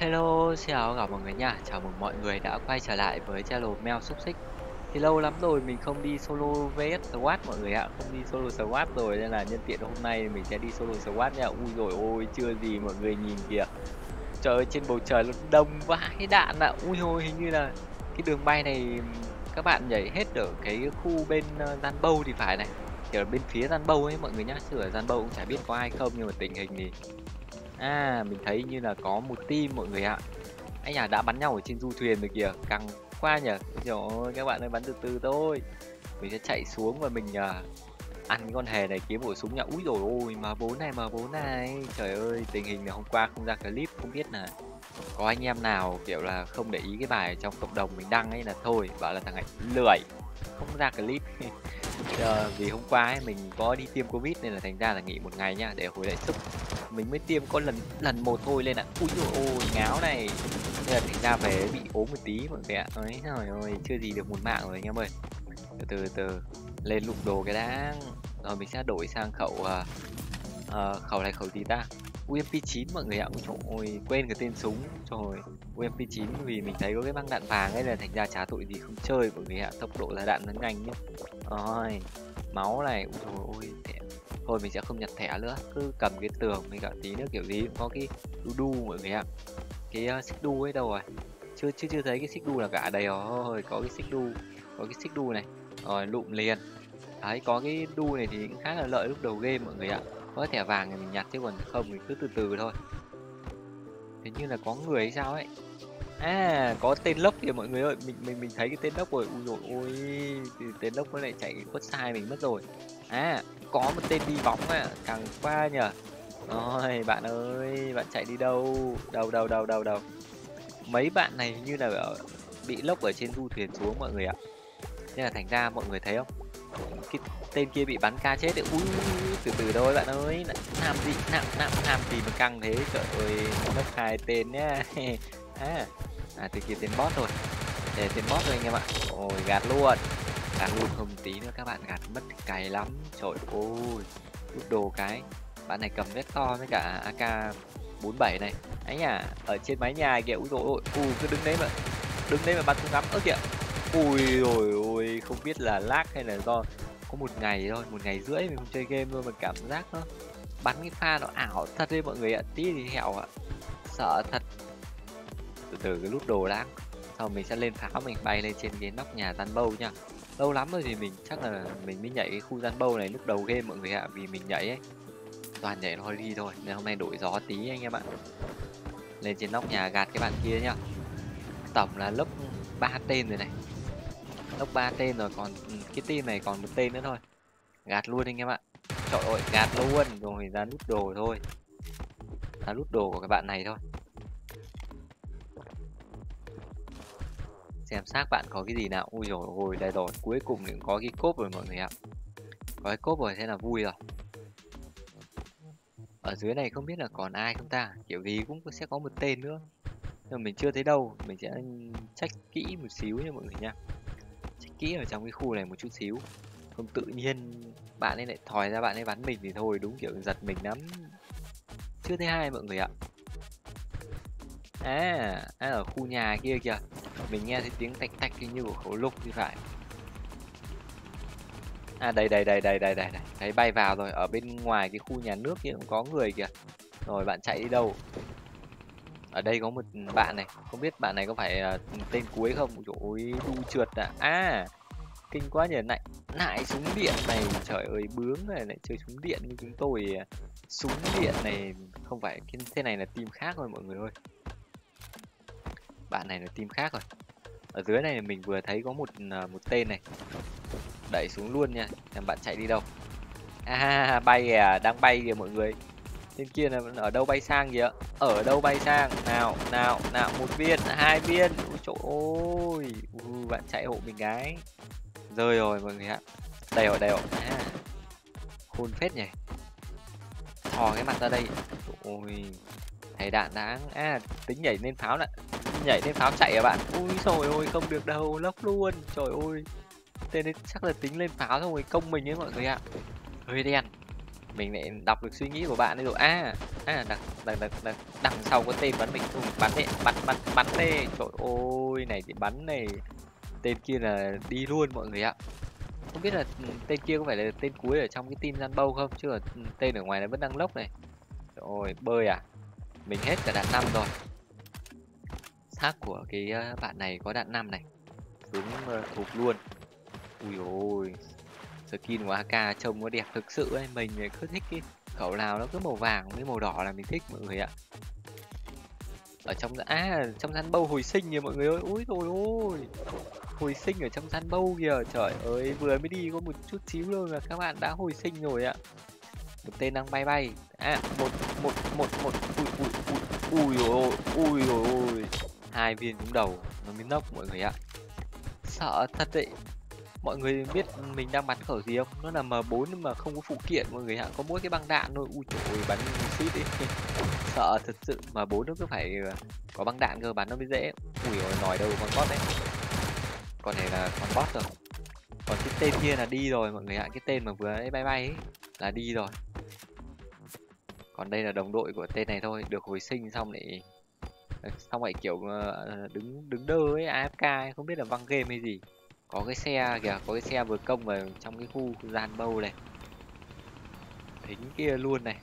Hello, xin chào gặp mọi người nha. Chào mừng mọi người đã quay trở lại với channel Mew Xúc Xích. Thì lâu lắm rồi mình không đi solo vs SWAT mọi người ạ, không đi solo SWAT rồi nên là nhân tiện hôm nay mình sẽ đi solo SWAT nha. Ui rồi ôi, chưa gì mọi người nhìn kìa. Trời ơi, trên bầu trời nó đông vãi đạn ạ. Ui hồi hình như là cái đường bay này các bạn nhảy hết ở cái khu bên Gian Bâu thì phải này. Kiểu bên phía Gian Bâu ấy mọi người nhá, chứ ở Gian Bâu cũng chả biết có ai không, nhưng mà tình hình thì mình thấy như là có một team mọi người ạ. Anh nhà đã bắn nhau ở trên du thuyền rồi kìa, căng qua nhỉ. Trời ơi các bạn ơi, bắn từ từ thôi. Mình sẽ chạy xuống và mình ăn con hề này, kiếm bộ súng nhá. Úi rồi ôi, M4 này. Trời ơi, tình hình là hôm qua không ra clip, không biết là có anh em nào kiểu là không để ý cái bài trong cộng đồng mình đăng ấy, là thôi bảo là thằng này lười không ra clip. Vì hôm qua ấy, mình có đi tiêm Covid nên là thành ra là nghỉ một ngày nha, để hồi lại sức. Mình mới tiêm có lần một thôi lên ạ. Úi dồi ôi, ngáo này. Nên là thành ra về bị ốm một tí mọi người ạ. Ôi trời ơi, chưa gì được một mạng rồi anh em ơi. Từ từ lên lục đồ cái đã. Rồi mình sẽ đổi sang khẩu khẩu này, khẩu gì ta? UMP9 mọi người ạ. Trời ơi, quên cái tên súng. Trời, UMP9 vì mình thấy có cái băng đạn vàng ấy, là thành ra chả tội gì không chơi mọi người ạ. Tốc độ là đạn nó nhanh nhá. Ôi, máu này. Úi dồi ôi, thôi mình sẽ không nhặt thẻ nữa, cứ cầm cái tường mình cả tí nữa, kiểu gì cũng có cái đu đu mọi người ạ. Cái xích đu ấy đâu rồi, chưa thấy cái xích đu là cả. Đây rồi, có cái xích đu, có cái xích đu này rồi, lụm liền đấy. Có cái đu này thì cũng khá là lợi lúc đầu game mọi người ạ. Có thẻ vàng thì mình nhặt, chứ còn không thì cứ từ từ thôi. Thế như là có người hay sao ấy. Có tên lốc kìa mọi người ơi, mình thấy cái tên lốc rồi. Ui dồi ôi, tên lốc nó lại chạy quất sai mình mất rồi. Có một tên đi bóng ạ, càng qua nhờ. Ôi bạn ơi, bạn chạy đi đâu? Đâu. Mấy bạn này như là bị lốc ở trên du thuyền xuống mọi người ạ. Thế là thành ra mọi người thấy không? Cái tên kia bị bắn ca chết đấy. Ui, từ từ thôi bạn ơi. Làm gì mà căng thế. Trời ơi, mất hai tên nhá. Từ kia tên boss rồi. Để tên boss rồi anh em ạ. Ôi gạt luôn không tí nữa các bạn, gạt mất cày lắm. Trời ơi, rút đồ cái. Bạn này cầm vector với cả AK 47 này. Ấy à, ở trên mái nhà kìa. Úi dồi ôi, cứ đứng đấy mà bắn không ngắm ớ kìa. Ui rồi ôi, không biết là lag hay là do có một ngày thôi, một ngày rưỡi mình không chơi game luôn mà cảm giác nó bắn cái pha nó ảo thật đấy mọi người ạ. Tí thì hẹo ạ, sợ thật. Từ từ cái lút đồ đã, sau mình sẽ lên pháo, mình bay lên trên cái nóc nhà Gian Bâu nha. Lâu lắm rồi thì mình chắc là mình mới nhảy cái khu Gian Bâu này lúc đầu game mọi người ạ, vì mình nhảy ấy toàn nhảy nó đi thôi, nên hôm nay đổi gió tí anh em ạ. Lên trên nóc nhà gạt cái bạn kia nhá. Tổng là lớp 3 tên rồi này, lớp 3 tên rồi, còn cái team này còn một tên nữa thôi, gạt luôn anh em ạ. Trời ơi, gạt luôn rồi, ra nút đồ thôi, ra nút đồ của các bạn này thôi. Xem xác bạn có cái gì nào. Ui dồi ôi, đây rồi, cuối cùng cũng có cái cốp rồi mọi người ạ. Có cái cốp rồi thế là vui rồi. Ở dưới này không biết là còn ai không ta, kiểu gì cũng sẽ có một tên nữa, nhưng mình chưa thấy đâu. Mình sẽ check kỹ một xíu nha mọi người nha, check kỹ ở trong cái khu này một chút xíu. Không tự nhiên bạn ấy lại thòi ra, bạn ấy bắn mình thì thôi, đúng kiểu giật mình lắm. Chưa thấy ai mọi người ạ. Ở khu nhà kia kìa, mình nghe thấy tiếng tạch tạch như của khẩu lục thì phải. Đây. Thấy bay vào rồi, ở bên ngoài cái khu nhà nước kia cũng có người kìa. Rồi bạn chạy đi đâu? Ở đây có một bạn này, không biết bạn này có phải tên cuối không? Ôi đu trượt à. Kinh quá nhỉ, lại súng điện này. Trời ơi, bướng này, lại chơi súng điện như chúng tôi. Súng điện này không phải, thế này là team khác rồi mọi người ơi. Bạn này là team khác rồi. Ở dưới này mình vừa thấy có một tên này. Đẩy xuống luôn nha. Em bạn chạy đi đâu? Bay kìa, đang bay kìa mọi người. Tên kia là ở đâu bay sang kìa. Ở đâu bay sang? Nào, một viên, hai viên. Ôi trời ơi. Bạn chạy hộ mình gái. Rơi rồi mọi người ạ. Đây rồi. Khôn phết nhỉ. Thò cái mặt ra đây. Ôi, thấy đạn đáng. Tính nhảy lên pháo này. Nhảy lên pháo chạy à bạn. Ui trời ơi, không được đâu, lốc luôn. Trời ơi, tên ấy chắc là tính lên pháo xong rồi công mình ấy mọi người ạ. Hơi đen. mình lại đọc được suy nghĩ của bạn ấy rồi. Đằng sau có tên bắn mình thôi, bắn đấy, trời ơi, này thì bắn này, tên kia là đi luôn mọi người ạ. Không biết là tên kia có phải là tên cuối ở trong cái tin gian bâu không, chứ là tên ở ngoài nó vẫn đang lốc này. Rồi bơi à, mình hết cả đạn 5 rồi. Xác của cái bạn này có đạn 5 này, xuống thụp luôn. Ui ôi, skin của AK trông nó đẹp thực sự ấy, mình cứ thích cái khẩu nào nó cứ màu vàng với màu đỏ là mình thích mọi người ạ. Ở trong trong gian bâu hồi sinh kìa mọi người ơi, ui rồi ôi, hồi sinh ở trong gian bâu kìa, trời ơi, vừa mới đi có một chút xíu thôi là các bạn đã hồi sinh rồi ạ. Một tên đang bay bay, một ui, hai viên trúng đầu nó mới nốc mọi người ạ, sợ thật đấy. Mọi người biết mình đang bắn khẩu gì không? Nó là M4 nhưng mà không có phụ kiện mọi người ạ, có mỗi cái băng đạn thôi. Ui trời ơi, bắn xít đi. Sợ thật sự, M4 nó cứ phải có băng đạn cơ bắn nó mới dễ. Ui ôi, nói đâu con bot đấy, con này là con bot rồi. Còn cái tên kia là đi rồi mọi người ạ, cái tên mà vừa ấy bay bay ấy là đi rồi. Còn đây là đồng đội của tên này thôi, được hồi sinh xong lại kiểu đứng đơ ấy, AFK ấy, không biết là băng game hay gì. Có cái xe kìa, có cái xe vừa công vào trong cái khu gian bâu này, thính kia luôn này.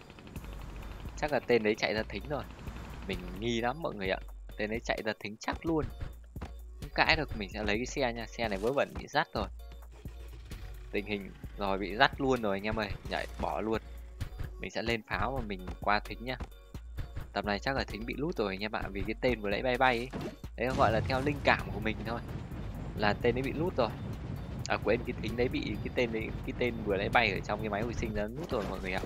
Chắc là tên đấy chạy ra thính rồi, mình nghi lắm mọi người ạ. Tên đấy chạy ra thính chắc luôn, không cãi được. Mình sẽ lấy cái xe nha, xe này vớ vẩn bị dắt rồi. Tình hình rồi, bị dắt luôn rồi anh em ơi, nhảy bỏ luôn. Mình sẽ lên pháo và mình qua thính nha. Tầm này chắc là thính bị lút rồi anh em ạ, vì cái tên vừa nãy bay bay ấy. Đấy gọi là theo linh cảm của mình thôi, là tên ấy bị lút rồi. À quên, cái thính đấy bị cái tên đấy, cái tên vừa nãy bay ở trong cái máy hồi sinh nó lút rồi mọi người ạ.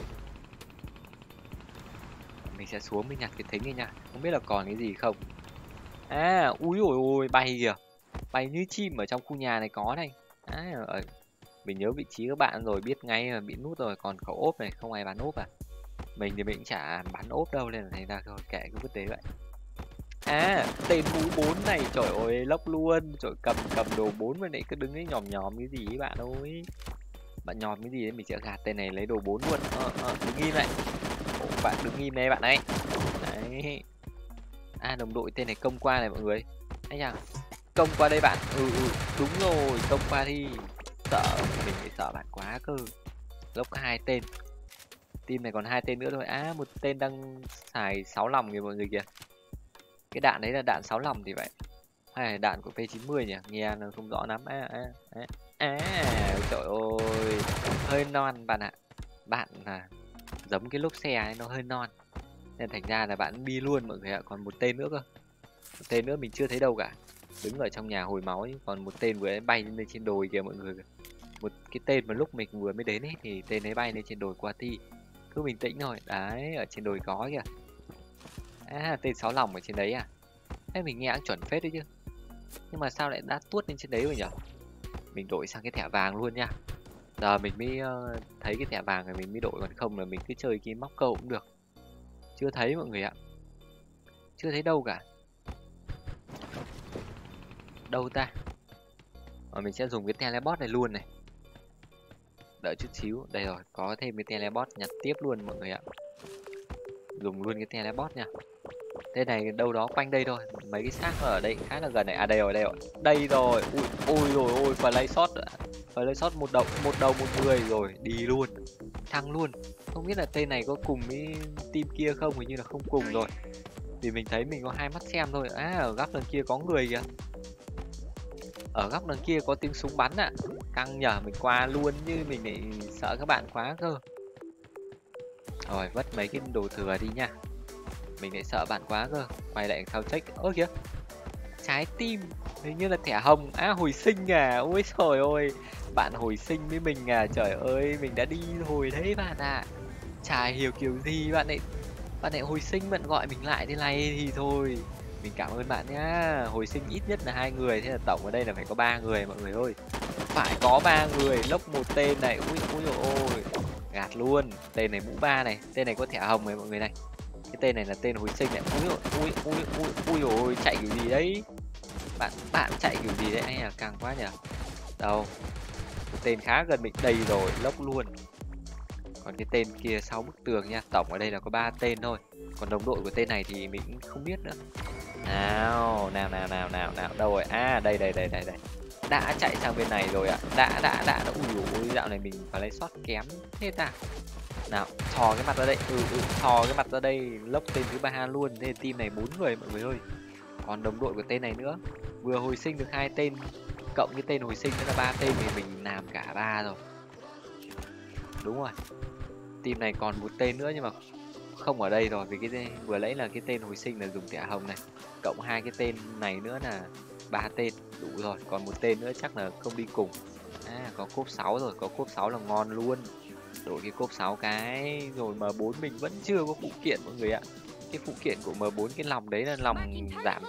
Mình sẽ xuống mình nhặt cái thính đi nha, không biết là còn cái gì không. Úi ôi ôi, bay kìa, bay như chim ở trong khu nhà này có này. Mình nhớ vị trí các bạn rồi, biết ngay là bị nút rồi. Còn khẩu ốp này không ai bắn ốp à, mình thì mình chả bắn ốp đâu nên là thành ra kệ cứ vứt đấy vậy. Tên mũ 4 này, trời ơi, lốc luôn. Trời, cầm đồ 4 bên này cứ đứng ấy nhòm cái gì ấy bạn ơi. Bạn nhòm cái gì đấy, mình sẽ gạt tên này lấy đồ 4 luôn. Đứng im lại. Bạn đứng im đây bạn ấy. Đấy. Đồng đội tên này công qua này mọi người. Anh à, công qua đây bạn. Đúng rồi, công qua đi. Sợ, mình phải sợ bạn quá cơ. Lốc 2 tên. Team này còn 2 tên nữa thôi. Một tên đang xài 6 lòng kìa mọi người kìa. Cái đạn đấy là đạn 6 lòng thì vậy, hay là đạn của P90 nhỉ, nghe nó không rõ lắm. Trời ơi, hơi non bạn ạ. Bạn là giống cái lốp xe ấy, nó hơi non nên thành ra là bạn đi luôn mọi người ạ. Còn một tên nữa cơ, một tên nữa mình chưa thấy đâu cả, đứng ở trong nhà hồi máu ấy. Còn một tên vừa bay lên trên đồi kìa mọi người, một cái tên mà lúc mình vừa mới đến ấy thì tên ấy bay lên trên đồi qua thi. Cứ bình tĩnh thôi đấy, ở trên đồi có kìa. Tên 6 lòng ở trên đấy à? Thế mình nghe cũng chuẩn phết đấy chứ, nhưng mà sao lại đã tuốt lên trên đấy rồi nhỉ? Mình đổi sang cái thẻ vàng luôn nha. Giờ mình mới thấy cái thẻ vàng rồi mình mới đổi, còn không là mình cứ chơi cái móc câu cũng được. Chưa thấy mọi người ạ, chưa thấy đâu cả. Đâu ta? Và mình sẽ dùng cái teleport này luôn này. Đợi chút xíu, đây rồi, có thêm cái teleport nhặt tiếp luôn mọi người ạ. Dùng luôn cái teleport nha. Tên này đâu đó quanh đây thôi, mấy cái xác ở đây khá là gần này. Đây rồi, đây rồi, đây rồi. Ui rồi ôi, play shot, play shot một người rồi, đi luôn, thăng luôn. Không biết là tên này có cùng với team kia không, hình như là không cùng rồi, vì mình thấy mình có 2 mắt xem thôi. Ở góc đằng kia có người kìa, ở góc đằng kia có tiếng súng bắn ạ. Căng nhờ, mình qua luôn như mình lại sợ các bạn quá cơ. Rồi vất mấy cái đồ thừa đi nha, mình lại sợ bạn quá cơ. Quay lại sao check. Ơ kìa, trái tim, hình như là thẻ hồng. Hồi sinh à, ôi trời ơi, bạn hồi sinh với mình à. Trời ơi, mình đã đi hồi đấy bạn à. Chả hiểu kiểu gì bạn lại hồi sinh, bạn gọi mình lại thế này thì thôi. Mình cảm ơn bạn nhá. Hồi sinh ít nhất là 2 người, thế là tổng ở đây là phải có 3 người mọi người ơi. Phải có 3 người, lốc một tên này. Ui dồi ôi, gạt luôn. Tên này mũ 3 này, tên này có thẻ hồng này mọi người này. Cái tên này là tên hồi sinh này. Ui, chạy kiểu gì đấy. Bạn chạy kiểu gì đấy, anh à, càng quá nhỉ. Đâu, tên khá gần mình. Đây rồi, lốc luôn. Còn cái tên kia 6 bức tường nha. Tổng ở đây là có 3 tên thôi. Còn đồng đội của tên này thì mình cũng không biết nữa. Nào. Đâu rồi? À đây. Đã chạy sang bên này rồi ạ. Đã. Ui dạo này mình phải lấy sót kém thế ta. Nào, thò cái mặt ra đây. Thò cái mặt ra đây, lốc tên thứ 3 luôn. Thế team này 4 người mọi người ơi. Còn đồng đội của tên này nữa. Vừa hồi sinh được 2 tên, cộng cái tên hồi sinh nữa là 3 tên thì mình làm cả 3 rồi. Đúng rồi. Team này còn 1 tên nữa nhưng mà không ở đây rồi, vì cái vừa lấy là cái tên hồi sinh là dùng thẻ hồng này, cộng 2 cái tên này nữa là 3 tên, đủ rồi. Còn 1 tên nữa chắc là không đi cùng. À, có cốp 6 rồi, có cốp 6 là ngon luôn. Đổi cái cốp 6 cái rồi. M4 mình vẫn chưa có phụ kiện mọi người ạ. Cái phụ kiện của M4 cái lòng đấy là lòng giảm,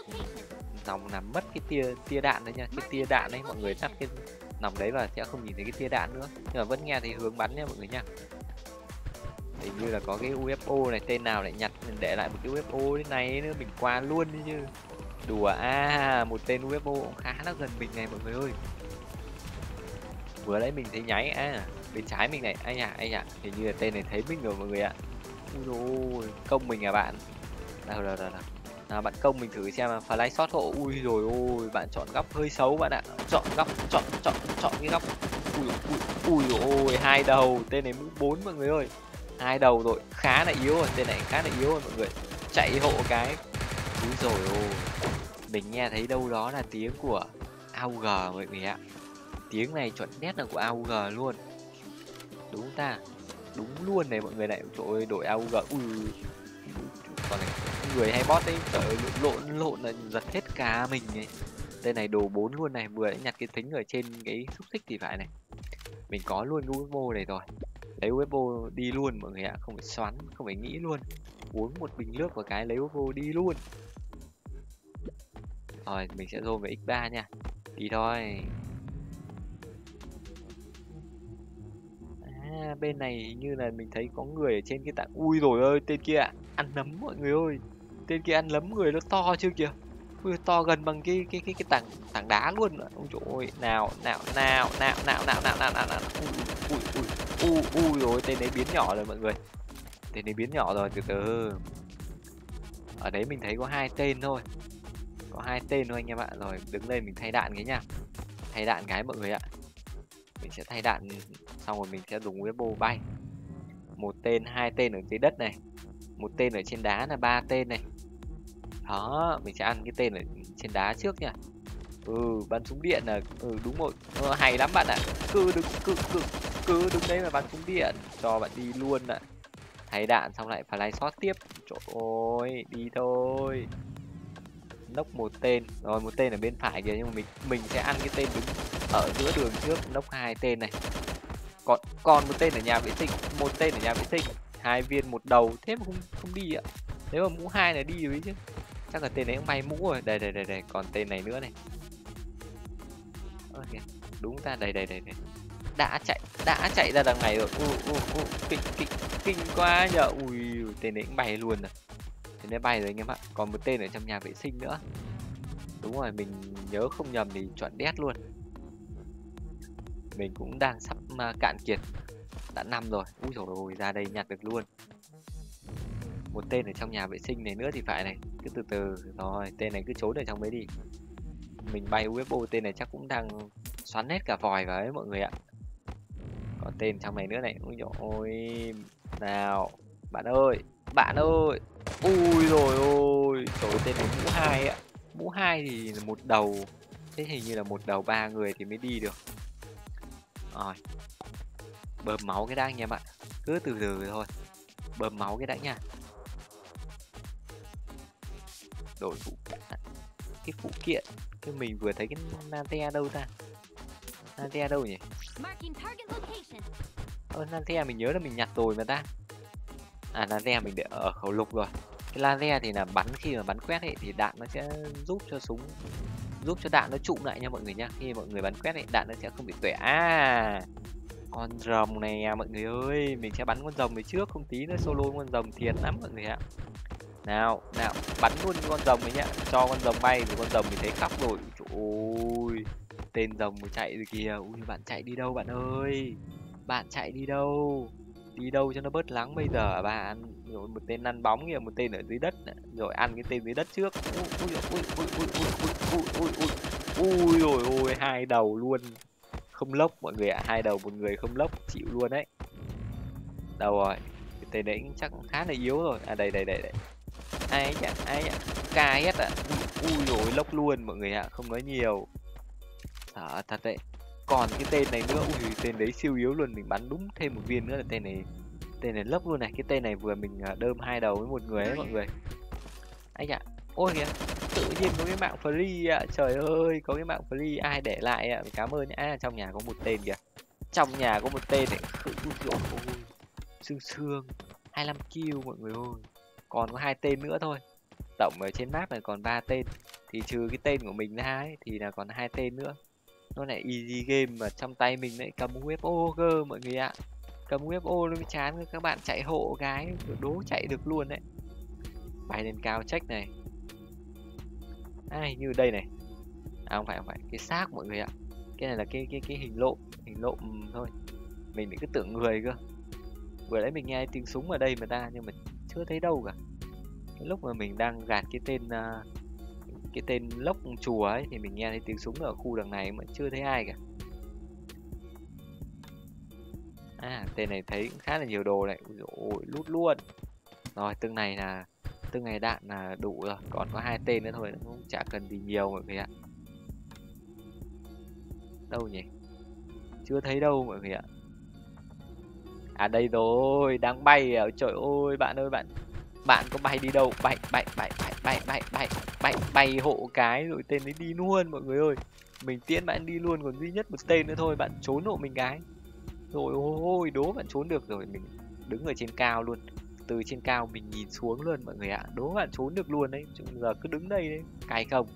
lòng làm mất cái tia đạn đấy nha. Cái tia đạn đấy mọi người tắt cái nòng đấy và sẽ không nhìn thấy cái tia đạn nữa. Nhưng mà vẫn nghe thấy hướng bắn nha mọi người nha. Hình như là có cái UFO này, tên nào lại nhặt để lại một cái UFO thế này nữa, mình qua luôn đi chứ. Đùa à, một tên UFO cũng khá là gần mình này mọi người ơi. Vừa lấy mình thấy nháy à, bên trái mình này, anh ạ, hình như là tên này thấy mình rồi mọi người ạ. Ui công mình à bạn. Đâu. À, bạn công mình thử xem fly shot hộ. Ui rồi ôi, bạn chọn góc hơi xấu bạn ạ. Chọn góc, chọn cái góc. Ui, 2 đầu, tên này mũ 4 mọi người ơi. 2 đầu rồi, khá là yếu rồi, tên này khá là yếu rồi mọi người. Chạy hộ cái. Ui rồi ôi. Mình nghe thấy đâu đó là tiếng của AUG mọi người ạ. Tiếng này chuẩn nét là của AUG luôn. Đúng ta. Đúng luôn này mọi người này. Trời ơi, đổi AUG. Ui. Còn này người hay bot đấy, trời ơi, lộn là giật hết cả mình ấy. Tên này đồ 4 luôn này, vừa đã nhặt cái thính ở trên cái xúc xích thì phải này. Mình có luôn UFO này rồi, lấy UFO đi luôn mọi người ạ, không phải xoắn, không phải nghĩ luôn. Uống một bình nước và cái lấy UFO đi luôn. Rồi mình sẽ zoom về x3 nha, đi thôi. À, bên này hình như là mình thấy có người ở trên cái tảng. Ui rồi ơi, tên kia ạ, ăn nấm mọi người ơi. Tên kia ăn nấm người nó to chưa kìa. Ui, to gần bằng cái tảng đá luôn. Ôi trời ơi, nào. Ui rồi, tên đấy biến nhỏ rồi mọi người. Tên đấy biến nhỏ rồi, từ. Ở đấy mình thấy có 2 tên thôi. Có 2 tên thôi anh em ạ. Rồi, đứng lên mình thay đạn cái nha. Thay đạn cái mọi người ạ. Mình sẽ thay đạn xong rồi mình sẽ dùng UFO bay. 1 tên, 2 tên ở dưới đất này. 1 tên ở trên đá là 3 tên này. Đó, mình sẽ ăn cái tên ở trên đá trước nha. Bắn súng điện là đúng rồi. Hay lắm bạn ạ. Cứ đứng đấy mà bắn súng điện, cho bạn đi luôn ạ. Thay đạn xong lại fly shot tiếp. Trời ơi, đi thôi. Nốc 1 tên, rồi 1 tên ở bên phải kìa, nhưng mà mình sẽ ăn cái tên đứng ở giữa đường trước, nốc 2 tên này. Còn 1 tên ở nhà vệ sinh, 1 tên ở nhà vệ sinh. 2 viên 1 đầu, thế mà không đi ạ. Nếu mà mũ 2 này đi rồi chứ. Chắc là tên đấy cũng bay mũ rồi. Đây, còn tên này nữa này. Okay. Đúng ta, đây. Đã chạy ra đằng này rồi. Kinh quá nhờ. Ui, tên đấy cũng bay luôn rồi. Tên đấy bay rồi anh em ạ. Còn 1 tên ở trong nhà vệ sinh nữa. Đúng rồi, mình nhớ không nhầm thì chuẩn đét luôn. Mình cũng đang sắp cạn kiệt. Đã 5 rồi. Úi dồi ôi, ra đây nhặt được luôn. 1 tên ở trong nhà vệ sinh này nữa thì phải này. Cứ từ. Rồi, tên này cứ trốn ở trong đấy đi. Mình bay UFO, tên này chắc cũng đang xoắn hết cả vòi vào ấy mọi người ạ. Còn tên trong này nữa này. Úi dồi ôi. Nào. Bạn ơi. Úi dồi ôi. Trời ơi, tên này mũ 2 ạ. Mũ 2 thì 1 đầu. Thế hình như là 1 đầu 3 người thì mới đi được. Rồi. Bơm máu cái đã anh em ạ. Cứ từ thôi. Bơm máu cái đã nha. Đổi phụ kiện. Cái phụ kiện cái mình vừa thấy cái Nantea đâu ta? Nantea đâu nhỉ? Nantea mình nhớ là mình nhặt rồi mà ta. À, Nantea mình để ở khẩu lục rồi. Cái laser thì là bắn khi mà bắn quét ấy, thì đạn nó sẽ giúp cho súng, giúp cho đạn nó trụm lại nha mọi người nha. Khi mọi người bắn quét ấy, đạn nó sẽ không bị tuệ. À, con rồng này à, mọi người ơi, mình sẽ bắn con rồng này trước, không tí nữa solo con rồng thiệt lắm mọi người ạ. Nào, bắn luôn con rồng này nhá, cho con rồng bay, rồi con rồng mình thấy khóc rồi. Trời ơi, tên rồng chạy rồi kìa. Ui, bạn chạy đi đâu bạn ơi? Bạn chạy đi đâu? Đi đâu cho nó bớt lắng bây giờ bà ăn. Rồi một tên lăn bóng kìa, một tên ở dưới đất. Rồi ăn cái tên dưới đất trước. Ui ui ui ui ui ui ui ui ui ui ui, hai đầu luôn. Không lốc mọi người ạ, hai đầu một người không lốc chịu luôn đấy. Đâu rồi? Cái tên đấy chắc khá là yếu rồi. À đây đây đây đây. Ai chả, ai chả. Ca hết ạ. Ui rồi lốc luôn mọi người ạ, không nói nhiều. Sợ thật đấy. Còn cái tên này nữa, ui tên đấy siêu yếu luôn, mình bắn đúng thêm một viên nữa là tên này lốc luôn này. Cái tên này vừa mình đơm hai đầu với một người ấy mọi người. Anh ạ, ôi kìa, tự nhiên có cái mạng free ạ, trời ơi, có cái mạng free ai để lại ạ, mình cảm ơn nhá. À, trong nhà có một tên kìa, trong nhà có một tên này, ôi, sương sương, 25 kill mọi người ơi, còn có 2 tên nữa thôi. Tổng ở trên map này còn 3 tên, thì trừ cái tên của mình ra ấy, thì là còn 2 tên nữa. Nó lại easy game mà trong tay mình lại cầm UFO cơ mọi người ạ. Cầm UFO nó mới chán, các bạn chạy hộ gái đố chạy được luôn đấy. Bay lên cao check này. Ai như đây này. À không phải cái xác mọi người ạ. Cái này là cái hình lộm thôi. Mình cứ tưởng người cơ. Vừa nãy mình nghe tiếng súng ở đây mà ta, nhưng mà chưa thấy đâu cả. Cái lúc mà mình đang gạt cái tên lốc chùa ấy thì mình nghe thấy tiếng súng ở khu đằng này mà chưa thấy ai cả. À tên này thấy cũng khá là nhiều đồ này. Ôi lút luôn. Rồi tương này đạn là đủ rồi, còn có 2 tên nữa thôi, cũng chả cần gì nhiều mọi người ạ. Đâu nhỉ? Chưa thấy đâu mọi người ạ. À đây rồi, đang bay à. Trời ơi bạn ơi, bạn có bay đi đâu? Bay hộ cái rồi tên ấy đi luôn mọi người ơi. Mình tiễn bạn đi luôn, còn duy nhất một tên nữa thôi, bạn trốn hộ mình cái. Rồi ôi đố bạn trốn được rồi, mình đứng ở trên cao luôn. Từ trên cao mình nhìn xuống luôn mọi người ạ. Đố bạn trốn được luôn đấy. Chúng giờ cứ đứng đây đấy, cày không?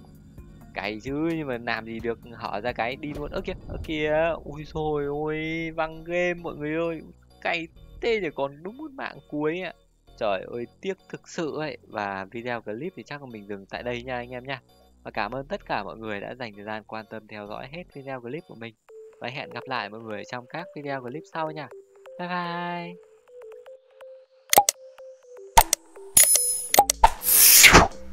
Cày chứ nhưng mà làm gì được, hở ra cái đi luôn. Ơ kìa, ở kìa. Ui rồi ôi, văng game mọi người ơi. Cày tê rồi còn đúng một mạng cuối ạ. Trời ơi tiếc thực sự ấy. Và video clip thì chắc là mình dừng tại đây nha anh em nha. Và cảm ơn tất cả mọi người đã dành thời gian quan tâm theo dõi hết video clip của mình. Và hẹn gặp lại mọi người trong các video clip sau nha. Bye bye.